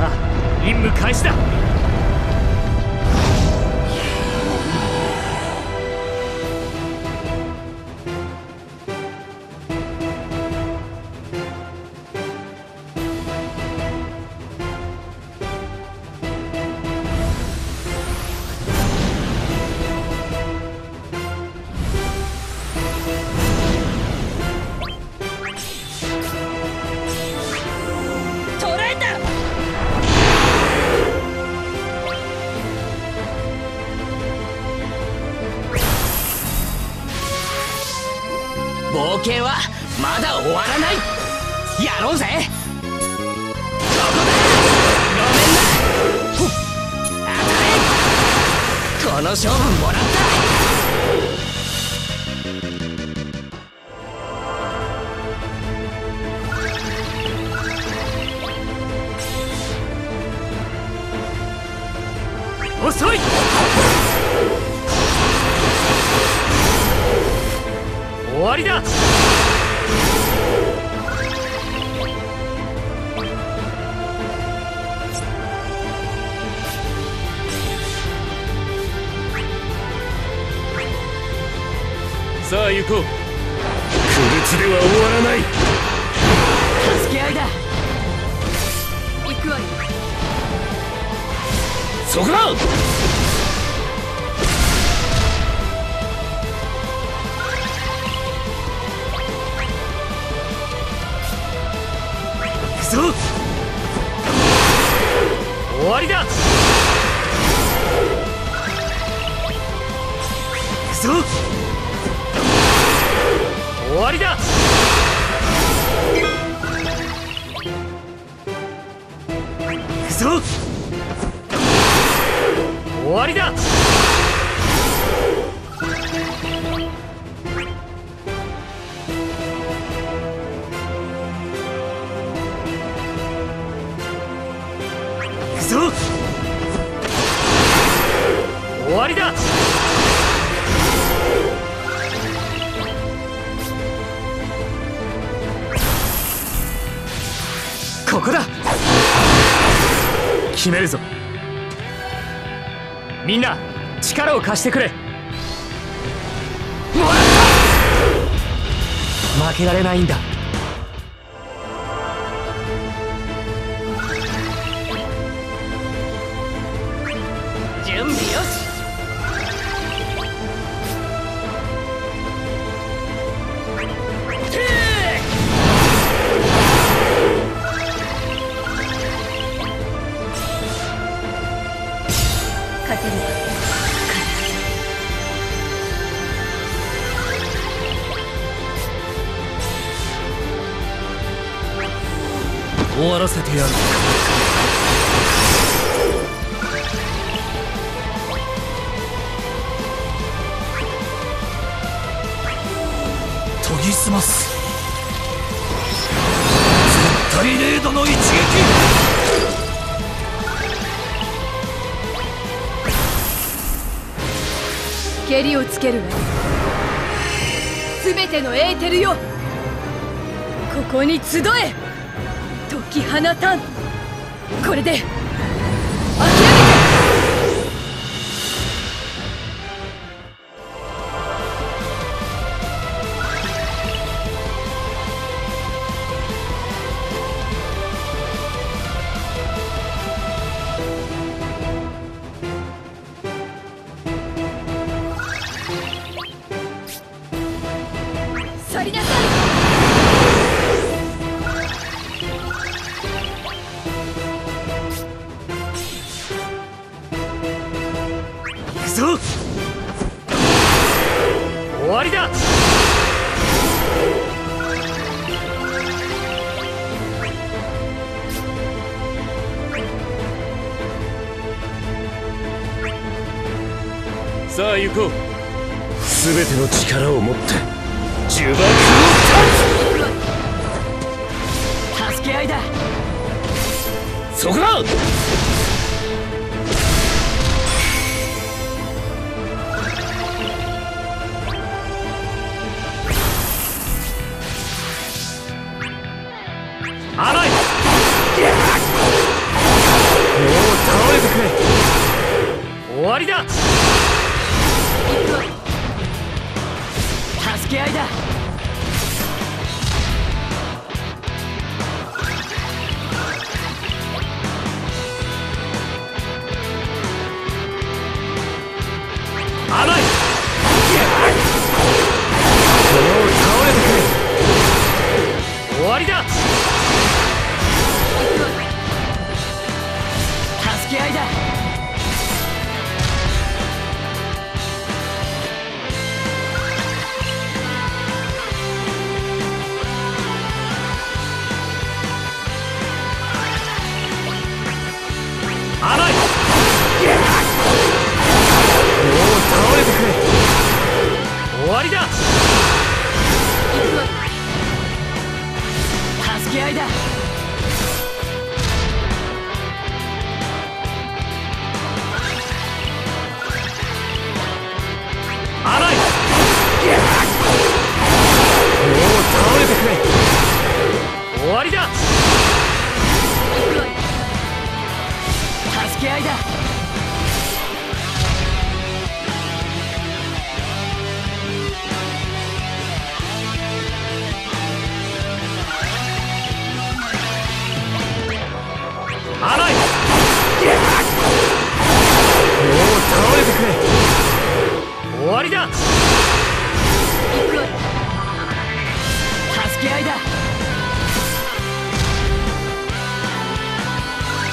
あ、任務開始だ。冒険はまだ終わらない。やろうぜ。ここだ。ごめんな。当たれ。この勝負もらった。遅い。終わりだ。さあ行こう。苦しでは終わらない。助け合いだ。行くわよ。そこだ。終わりだ。くそ。終わりだ。くそ。終わりだ。終わりだ。ここだ。決めるぞ。みんな力を貸してくれ。もらった。負けられないんだ。準備よし。終わらせてやる。研ぎ澄ます絶対レードの一撃。けりをつけるわ。すべてのエーテルよ、ここに集え。解き放たん。これで諦めて。去りなさい。終わりだ。さあ行こう。すべての力を持って呪縛を断つ。助け合いだ。そこだ。あらい。わりだ。助け合いだ。甘い。終わりだ。助け合いだ。甘い。もう倒れてくれ。終わりだ。助け合いだ。甘い。もう倒れてくれ。終わりだ。助け合いだ。終わりだ。助け合いだ。甘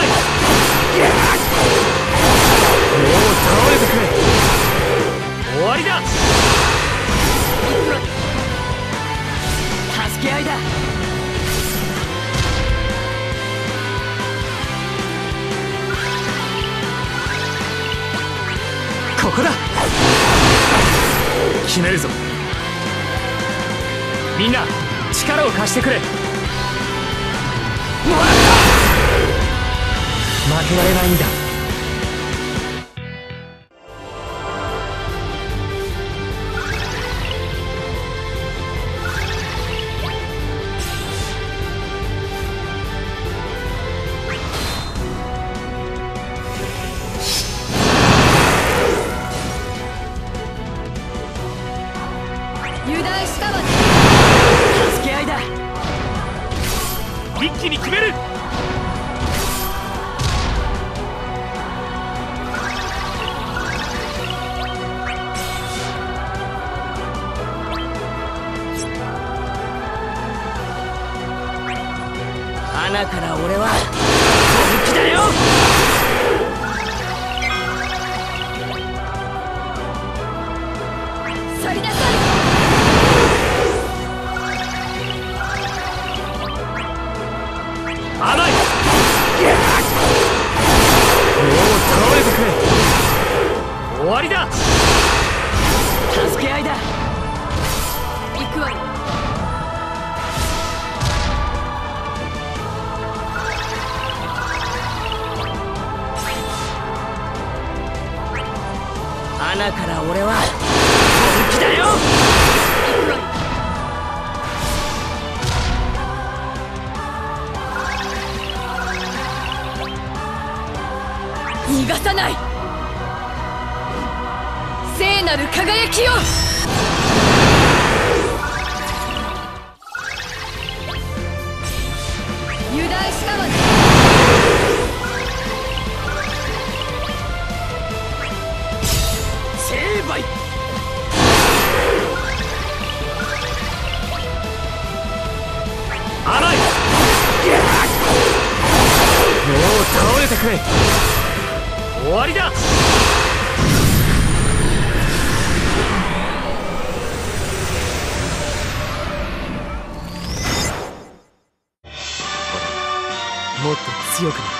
い。もう倒れてくれ。終わりだ。助け合いだ。ここだ。決めるぞ。みんな力を貸してくれ。もらった。負けられないんだ。だから俺は本気だよ。去りなさい。甘い。もう倒れてくれ。終わりだ。助け合いだ。行くわよ。だから俺は本気だよ。逃がさない。聖なる輝きよ。油断したわね。終わりだ。もっと強くなる。